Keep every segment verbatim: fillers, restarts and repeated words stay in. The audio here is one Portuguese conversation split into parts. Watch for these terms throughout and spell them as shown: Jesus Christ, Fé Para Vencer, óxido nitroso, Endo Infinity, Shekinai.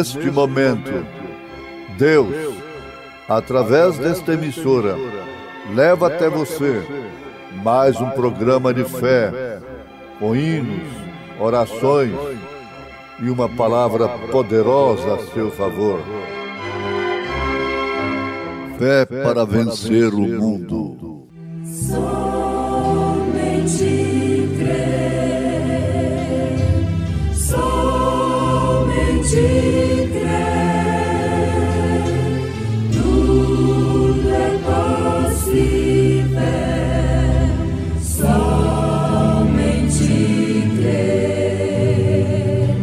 neste momento, Deus, através desta emissora, leva até você mais um programa de fé, com hinos, orações e uma palavra poderosa a seu favor. Fé para vencer o mundo. Somente crer, somente crer, tudo é possível, somente crer,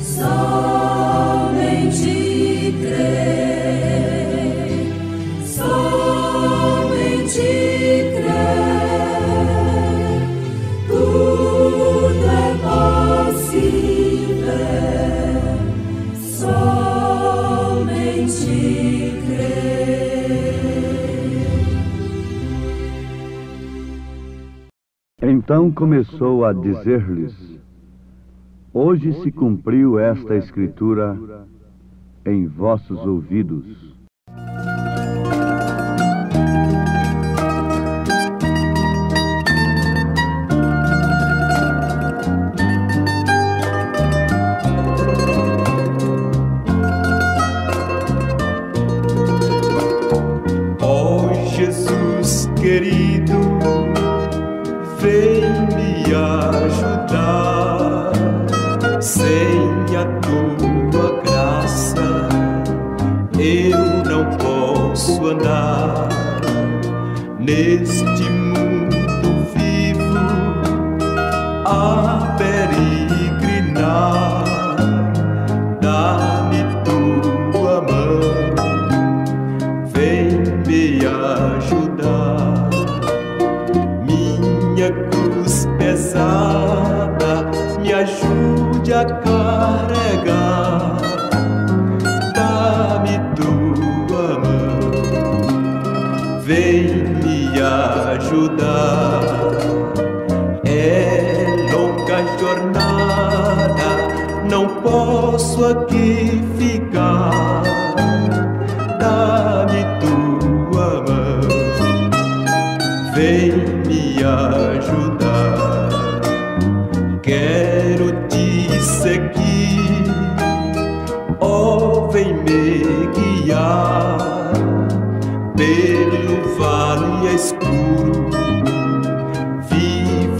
somente crer. Então começou a dizer-lhes: hoje se cumpriu esta escritura em vossos ouvidos. Neste mundo vivo a peregrinar, dá-me tua mão, vem me ajudar. Minha cruz pesada, me ajude a carregar, dá-me tua mão, vem ajudar. É longa jornada, não posso aqui ficar, dá-me tua mão, vem me ajudar. Quero te seguir, oh, vem me guiar pelo vale escuro,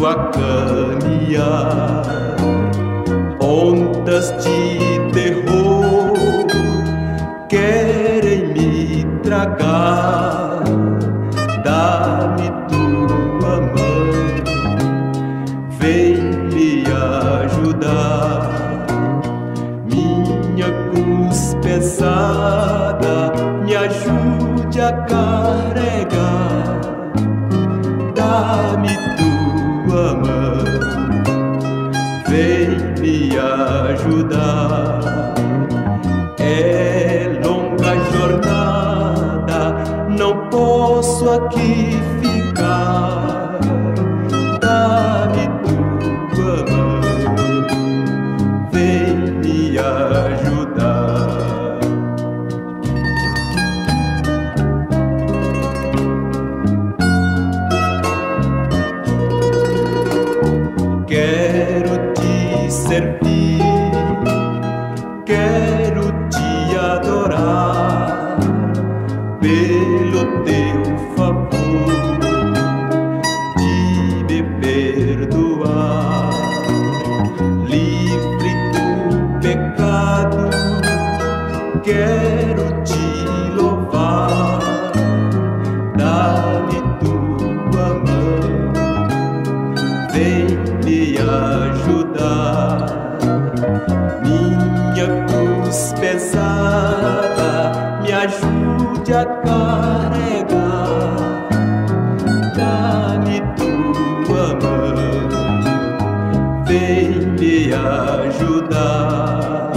a caminhar, ondas de terror querem me tragar, dá-me tua mão, vem me ajudar. Minha cruz pesada, me ajude a carregar, dá-me tua mão, vem me ajudar. É longa jornada, não posso aqui ficar, dá-me tua mão, vem me ajudar. Servir, quero te adorar, pelo teu favor, de me perdoar, livre do pecado, quero te louvar, dá-me tua mão, vem me ajudar. Minha cruz pesada, me ajude a carregar, dá-me tua mão, vem me ajudar.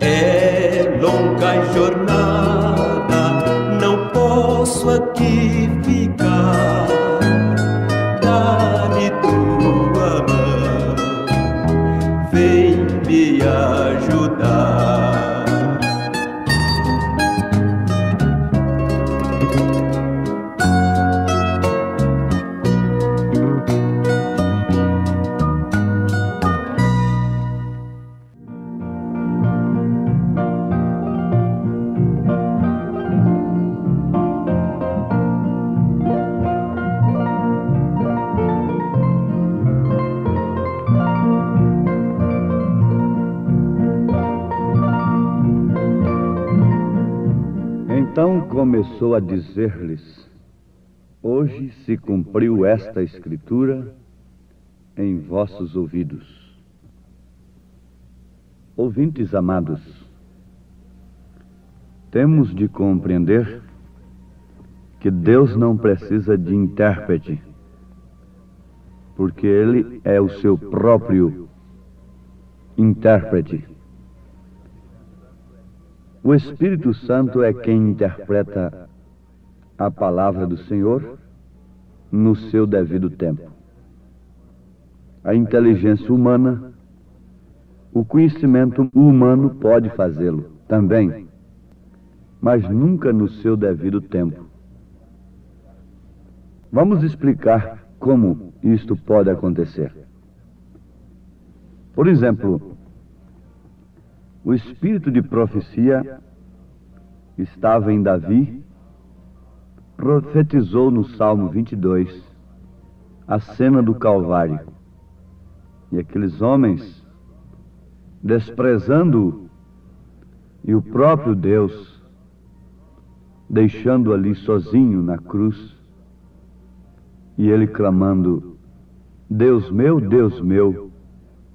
É longa jornada, não posso aqui ficar, dá-me tua mão, vem me ajudar. começou a dizer-lhes: hoje se cumpriu esta escritura em vossos ouvidos. Ouvintes amados, temos de compreender que Deus não precisa de intérprete, porque Ele é o seu próprio intérprete. O Espírito Santo é quem interpreta a palavra do Senhor no seu devido tempo. A inteligência humana, o conhecimento humano pode fazê-lo também, mas nunca no seu devido tempo. Vamos explicar como isto pode acontecer. Por exemplo, o espírito de profecia estava em Davi, profetizou no Salmo vinte e dois a cena do Calvário. E aqueles homens, desprezando-o e o próprio Deus, deixando-o ali sozinho na cruz, e ele clamando: Deus meu, Deus meu,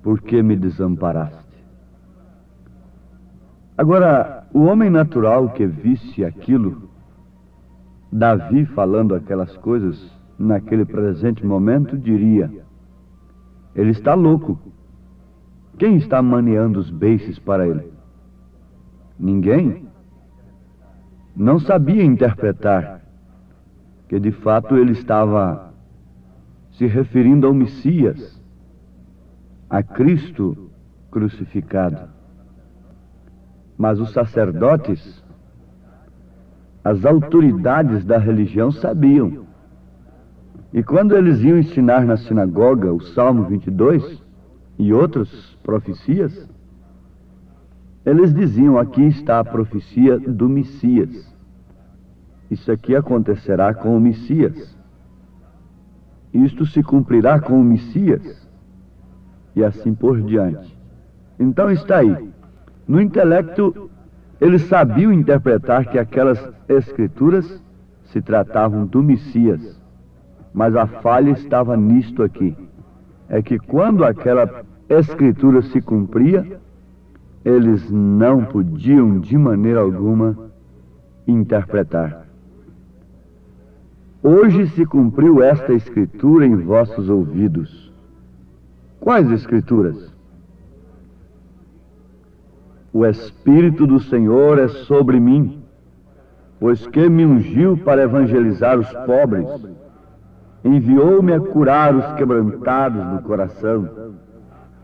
por que me desamparaste? Agora, o homem natural que visse aquilo, Davi falando aquelas coisas naquele presente momento, diria: ele está louco. Quem está maneando os beiços para ele? Ninguém. Não sabia interpretar que de fato ele estava se referindo ao Messias, a Cristo crucificado. Mas os sacerdotes, as autoridades da religião sabiam. E quando eles iam ensinar na sinagoga o Salmo vinte e dois e outras profecias, eles diziam: aqui está a profecia do Messias. Isso aqui acontecerá com o Messias. Isto se cumprirá com o Messias. E assim por diante. Então está aí. No intelecto, eles sabiam interpretar que aquelas escrituras se tratavam do Messias. Mas a falha estava nisto aqui. É que quando aquela escritura se cumpria, eles não podiam de maneira alguma interpretar. Hoje se cumpriu esta escritura em vossos ouvidos. Quais escrituras? O Espírito do Senhor é sobre mim, pois que me ungiu para evangelizar os pobres, enviou-me a curar os quebrantados do coração,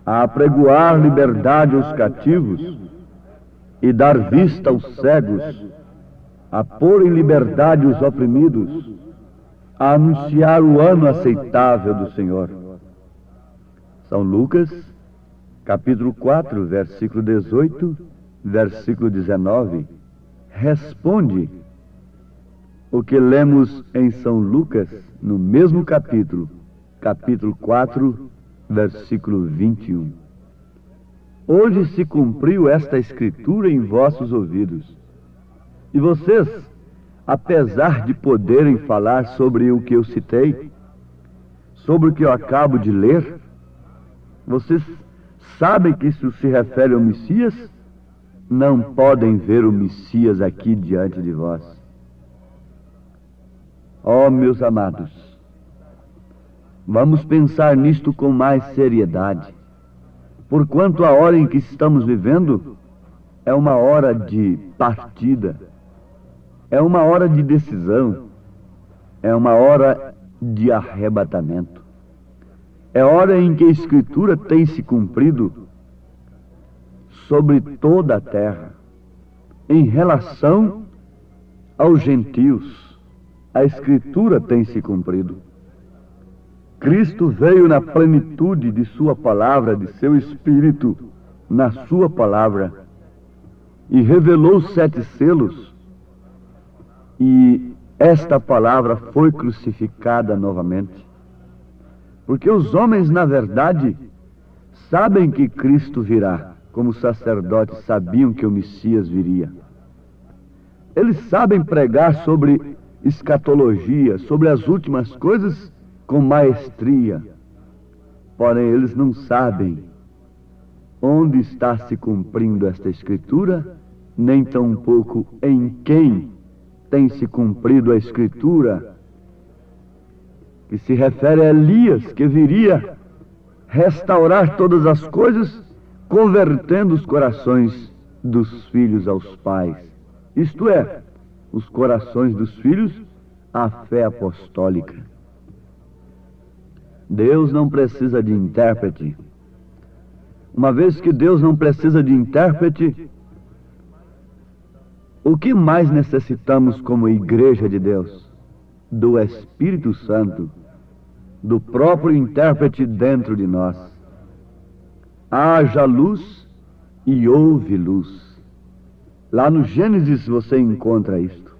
a apregoar liberdade aos cativos e dar vista aos cegos, a pôr em liberdade os oprimidos, a anunciar o ano aceitável do Senhor. São Lucas, capítulo quatro, versículo dezoito, versículo dezenove, responde o que lemos em São Lucas, no mesmo capítulo, capítulo quatro, versículo vinte e um. Hoje se cumpriu esta escritura em vossos ouvidos. E vocês, apesar de poderem falar sobre o que eu citei, sobre o que eu acabo de ler, vocês sabem que isso se refere ao Messias? Não podem ver o Messias aqui diante de vós. Ó, meus amados, vamos pensar nisto com mais seriedade, porquanto a hora em que estamos vivendo é uma hora de partida, é uma hora de decisão, é uma hora de arrebatamento. É hora em que a Escritura tem se cumprido sobre toda a terra, em relação aos gentios. A Escritura tem se cumprido. Cristo veio na plenitude de sua palavra, de seu Espírito, na sua palavra, e revelou os sete selos, e esta palavra foi crucificada novamente. Porque os homens, na verdade, sabem que Cristo virá, como os sacerdotes sabiam que o Messias viria. Eles sabem pregar sobre escatologia, sobre as últimas coisas com maestria. Porém, eles não sabem onde está se cumprindo esta escritura, nem tampouco em quem tem se cumprido a escritura, que se refere a Elias, que viria restaurar todas as coisas, convertendo os corações dos filhos aos pais. Isto é, os corações dos filhos à fé apostólica. Deus não precisa de intérprete. Uma vez que Deus não precisa de intérprete, o que mais necessitamos como igreja de Deus? Do Espírito Santo, do próprio intérprete dentro de nós. Haja luz e houve luz. Lá no Gênesis você encontra isto.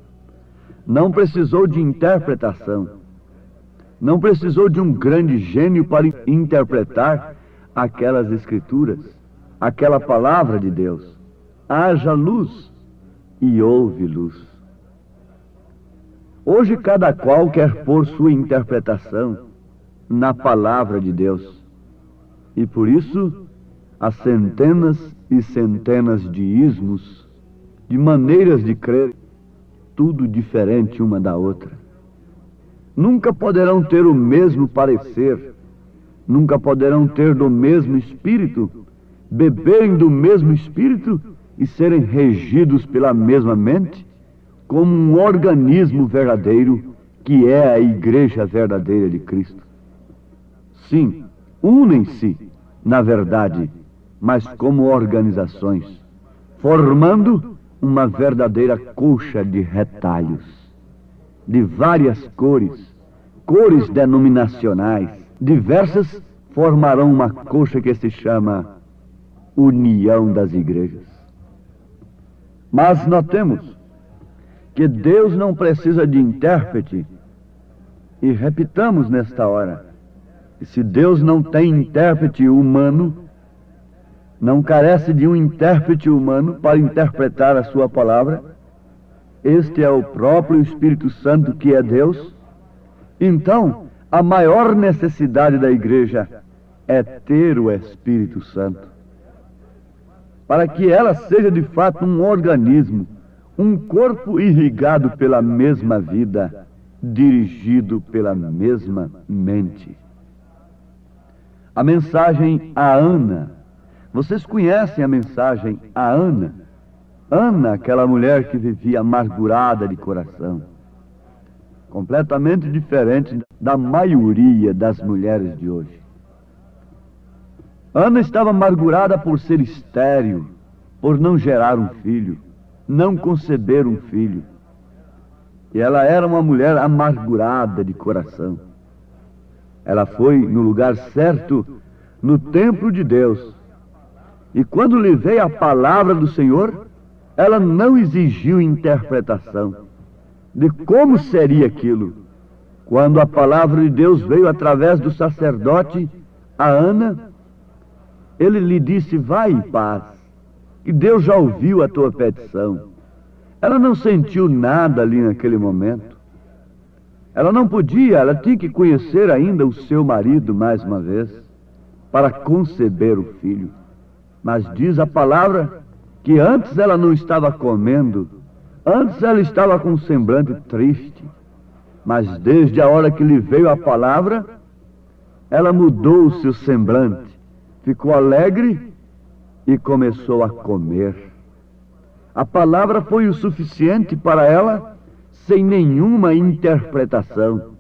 Não precisou de interpretação. Não precisou de um grande gênio para interpretar aquelas escrituras, aquela palavra de Deus. Haja luz e houve luz. Hoje cada qual quer pôr sua interpretação na palavra de Deus. E por isso, há centenas e centenas de ismos, de maneiras de crer, tudo diferente uma da outra. Nunca poderão ter o mesmo parecer, nunca poderão ter do mesmo espírito, beberem do mesmo espírito e serem regidos pela mesma mente, como um organismo verdadeiro que é a igreja verdadeira de Cristo. Sim, unem-se, na verdade, mas como organizações, formando uma verdadeira colcha de retalhos, de várias cores, cores denominacionais, diversas, formarão uma colcha que se chama União das Igrejas. Mas notemos que Deus não precisa de intérprete, e repitamos nesta hora, que se Deus não tem intérprete humano, não carece de um intérprete humano para interpretar a sua palavra, este é o próprio Espírito Santo que é Deus, então a maior necessidade da igreja é ter o Espírito Santo, para que ela seja de fato um organismo, um corpo irrigado pela mesma vida, dirigido pela mesma mente. A mensagem a Ana, vocês conhecem a mensagem a Ana? Ana, aquela mulher que vivia amargurada de coração, completamente diferente da maioria das mulheres de hoje. Ana estava amargurada por ser estéril, por não gerar um filho, não conceber um filho. E ela era uma mulher amargurada de coração. Ela foi no lugar certo, no templo de Deus. E quando lhe veio a palavra do Senhor, ela não exigiu interpretação de como seria aquilo. Quando a palavra de Deus veio através do sacerdote, a Ana, ele lhe disse, vai em paz, que Deus já ouviu a tua petição. Ela não sentiu nada ali naquele momento. Ela não podia, ela tinha que conhecer ainda o seu marido mais uma vez, para conceber o filho. Mas diz a palavra que antes ela não estava comendo, antes ela estava com um semblante triste. Mas desde a hora que lhe veio a palavra, ela mudou o seu semblante. Ficou alegre e começou a comer. A palavra foi o suficiente para ela, sem nenhuma interpretação.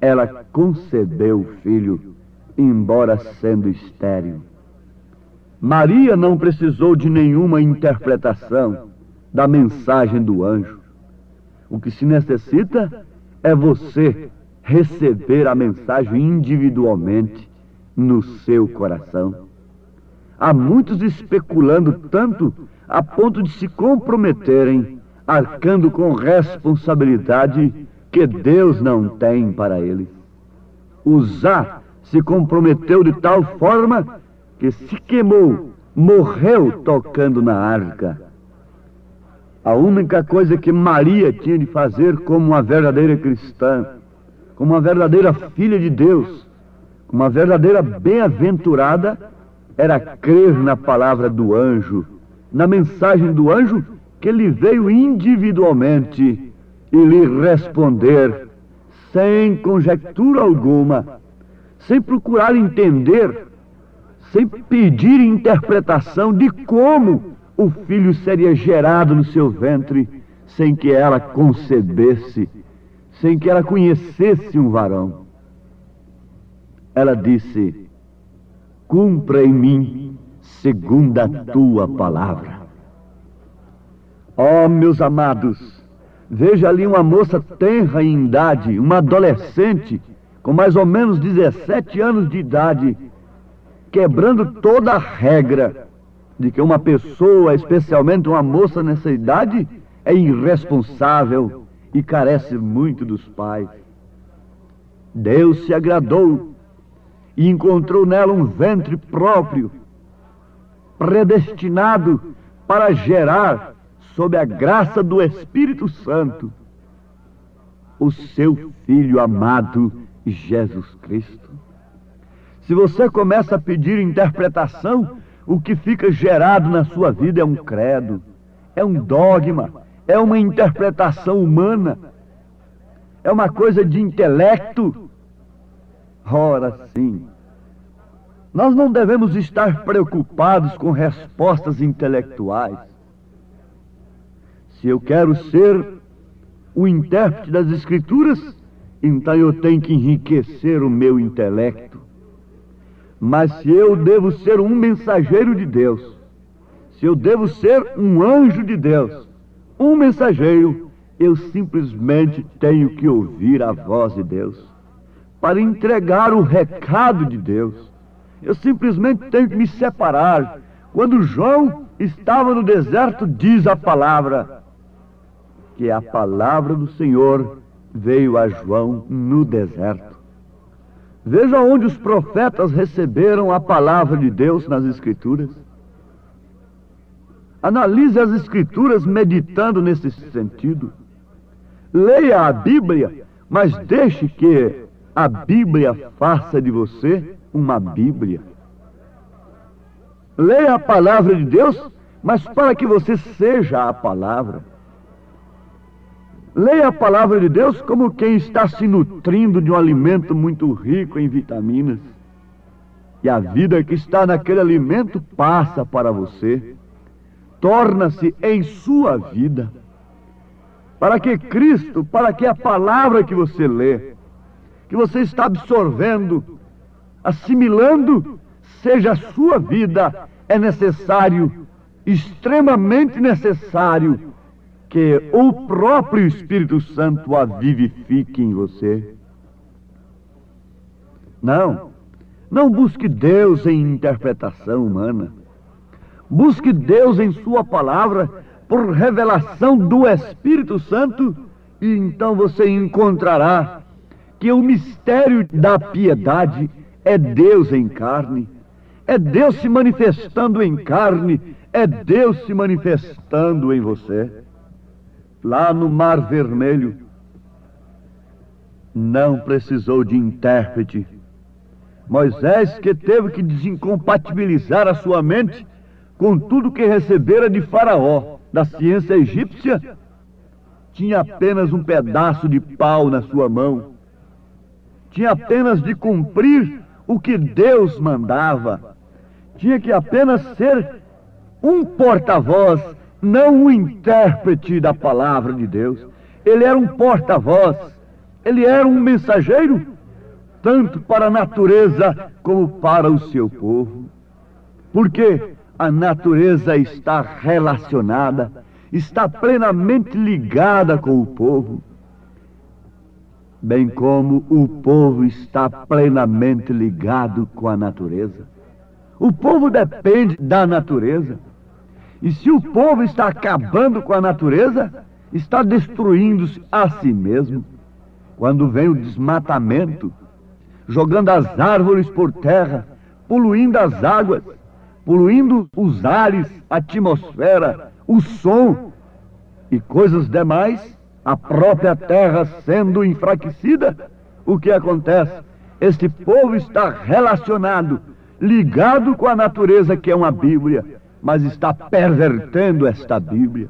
Ela concebeu o filho, embora sendo estéril. Maria não precisou de nenhuma interpretação da mensagem do anjo. O que se necessita é você receber a mensagem individualmente, no seu coração. Há muitos especulando tanto a ponto de se comprometerem, arcando com responsabilidade que Deus não tem para eles. Uzá se comprometeu de tal forma que se queimou, morreu tocando na arca. a única coisa que Maria tinha de fazer como uma verdadeira cristã, como uma verdadeira filha de Deus, como uma verdadeira bem-aventurada, era crer na palavra do anjo, na mensagem do anjo que lhe veio individualmente e lhe responder sem conjectura alguma, sem procurar entender, sem pedir interpretação de como o filho seria gerado no seu ventre, sem que ela concebesse, sem que ela conhecesse um varão. Ela disse: cumpra em mim segundo a tua palavra. Oh, meus amados, veja ali uma moça tenra em idade, uma adolescente, com mais ou menos dezessete anos de idade, quebrando toda a regra de que uma pessoa, especialmente uma moça nessa idade, é irresponsável e carece muito dos pais. Deus se agradou e encontrou nela um ventre próprio, predestinado para gerar, sob a graça do Espírito Santo, o seu Filho amado, Jesus Cristo. Se você começa a pedir interpretação, o que fica gerado na sua vida é um credo, é um dogma, é uma interpretação humana, é uma coisa de intelecto. Ora sim, nós não devemos estar preocupados com respostas intelectuais. Se eu quero ser o intérprete das Escrituras, então eu tenho que enriquecer o meu intelecto. Mas se eu devo ser um mensageiro de Deus, se eu devo ser um anjo de Deus, um mensageiro, eu simplesmente tenho que ouvir a voz de Deus, para entregar o recado de Deus. Eu simplesmente tenho que me separar. Quando João estava no deserto, diz a palavra, que a palavra do Senhor veio a João no deserto. Veja onde os profetas receberam a palavra de Deus nas Escrituras. Analise as Escrituras meditando nesse sentido. Leia a Bíblia, mas deixe que a Bíblia faça de você uma Bíblia. Leia a palavra de Deus, mas para que você seja a palavra. Leia a palavra de Deus como quem está se nutrindo de um alimento muito rico em vitaminas. E a vida que está naquele alimento passa para você, torna-se em sua vida. Para que Cristo, para que a palavra que você lê, que você está absorvendo, assimilando, seja a sua vida, é necessário, extremamente necessário, que o próprio Espírito Santo a vivifique em você. Não, não busque Deus em interpretação humana. Busque Deus em sua palavra por revelação do Espírito Santo e então você encontrará que o mistério da piedade é Deus em carne, é Deus se manifestando em carne, é Deus se manifestando em você. Lá no Mar Vermelho, não precisou de intérprete. Moisés, que teve que desincompatibilizar a sua mente com tudo que recebera de Faraó, da ciência egípcia, tinha apenas um pedaço de pau na sua mão. Tinha apenas de cumprir o que Deus mandava. Tinha que apenas ser um porta-voz, não o intérprete da palavra de Deus. Ele era um porta-voz, ele era um mensageiro, tanto para a natureza como para o seu povo. Porque a natureza está relacionada, está plenamente ligada com o povo, bem como o povo está plenamente ligado com a natureza. O povo depende da natureza. E se o povo está acabando com a natureza, está destruindo-se a si mesmo. Quando vem o desmatamento, jogando as árvores por terra, poluindo as águas, poluindo os ares, a atmosfera, o som, e coisas demais, a própria terra sendo enfraquecida, o que acontece? Este povo está relacionado, ligado com a natureza que é uma Bíblia, mas está pervertendo esta Bíblia.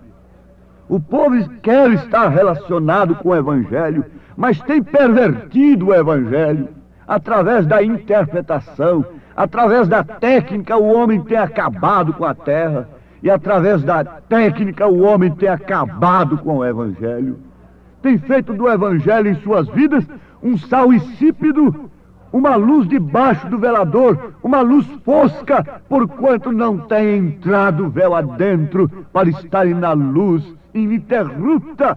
O povo quer estar relacionado com o Evangelho, mas tem pervertido o Evangelho através da interpretação, através da técnica. O homem tem acabado com a terra e através da técnica o homem tem acabado com o Evangelho. Tem feito do Evangelho em suas vidas um sal insípido, uma luz debaixo do velador, uma luz fosca, porquanto não tem entrado o véu adentro para estarem na luz ininterrupta,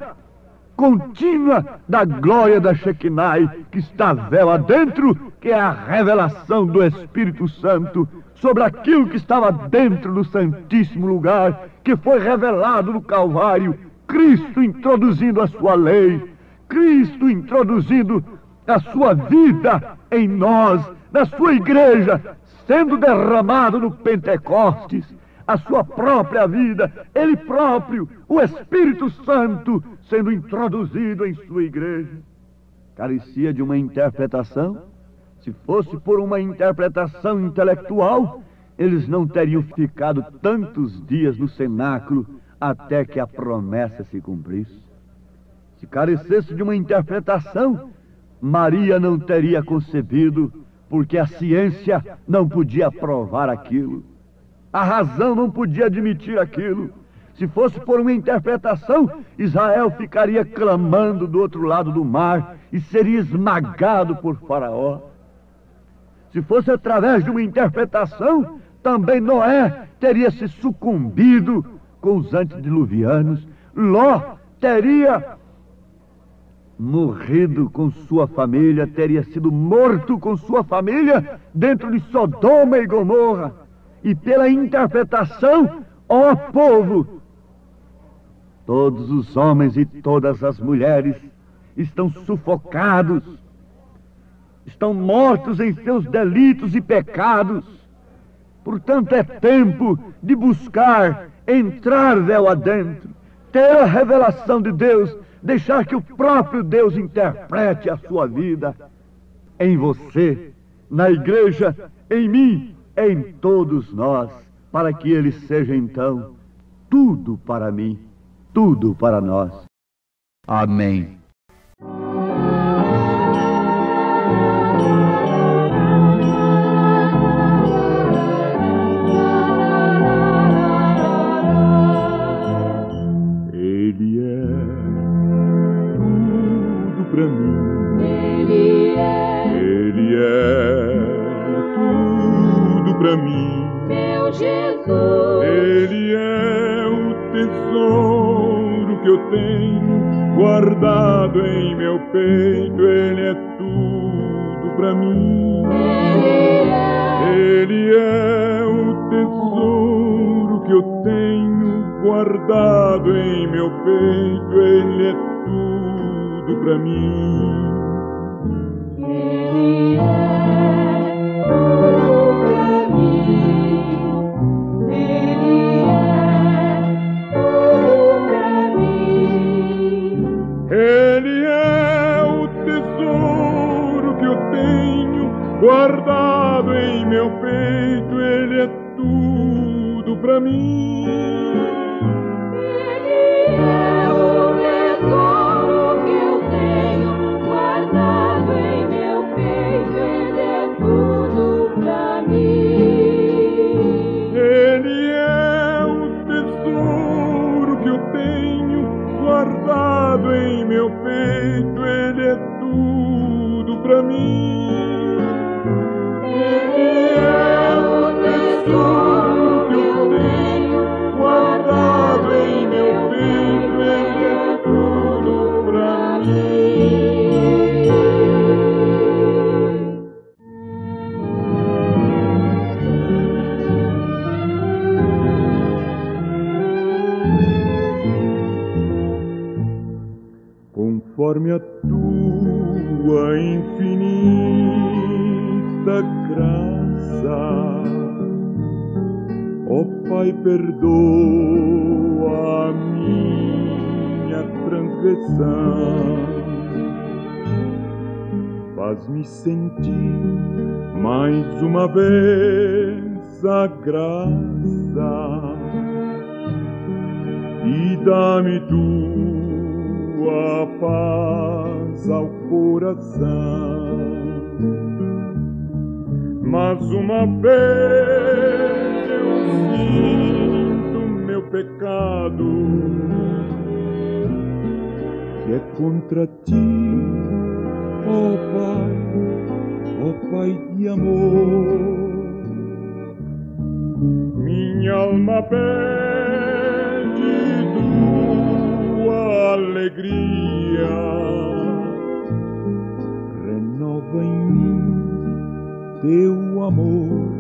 contínua da glória da Shekinai, que está véu adentro, que é a revelação do Espírito Santo sobre aquilo que estava dentro do Santíssimo Lugar, que foi revelado no Calvário, Cristo introduzindo a sua lei, Cristo introduzindo a sua vida em nós, na sua igreja, sendo derramado no Pentecostes, a sua própria vida, ele próprio, o Espírito Santo, sendo introduzido em sua igreja. Carecia de uma interpretação. Se fosse por uma interpretação intelectual, eles não teriam ficado tantos dias no cenáculo até que a promessa se cumprisse. Se carecesse de uma interpretação, Maria não teria concebido, porque a ciência não podia provar aquilo. A razão não podia admitir aquilo. Se fosse por uma interpretação, Israel ficaria clamando do outro lado do mar e seria esmagado por Faraó. Se fosse através de uma interpretação, também Noé teria se sucumbido com os antediluvianos. Ló teria morrido com sua família, teria sido morto com sua família dentro de Sodoma e Gomorra. E pela interpretação, ó povo, todos os homens e todas as mulheres estão sufocados, estão mortos em seus delitos e pecados. Portanto, é tempo de buscar entrar véu adentro, ter a revelação de Deus, deixar que o próprio Deus interprete a sua vida em você, na igreja, em mim, em todos nós, para que ele seja então tudo para mim, tudo para nós. Amém. Conforme a tua infinita graça, ó Pai, perdoa a mim. transgressão. Faz-me sentir mais uma vez a graça e dá-me tua paz ao coração. Mas uma vez eu sinto meu pecado, que é contra ti, ó Pai, ó Pai de amor. Minha alma pede tua alegria, renova em mim teu amor,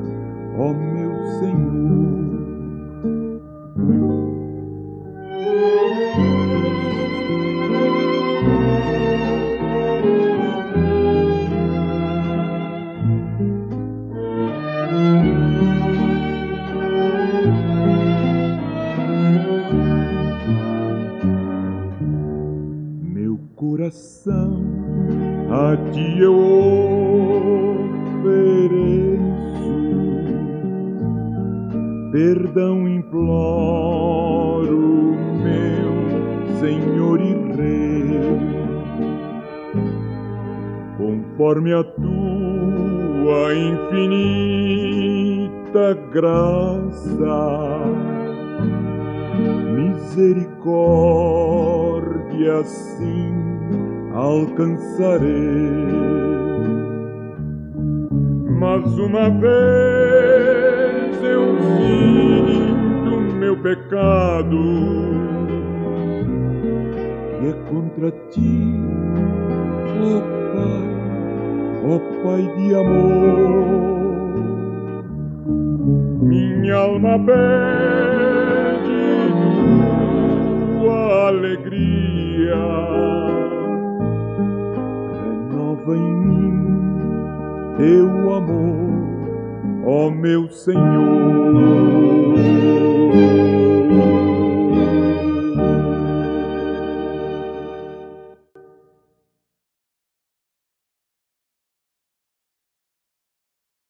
ó meu Senhor. Meu coração a ti eu ofereço, perdão imploro, meu Senhor e Rei, conforme a tua infinita graça, misericórdia assim alcançarei. Mas uma vez eu sinto meu pecado, que é contra ti, ó Pai, ó Pai de amor. Minha alma pede tua alegria, renova em mim teu amor, ó meu Senhor.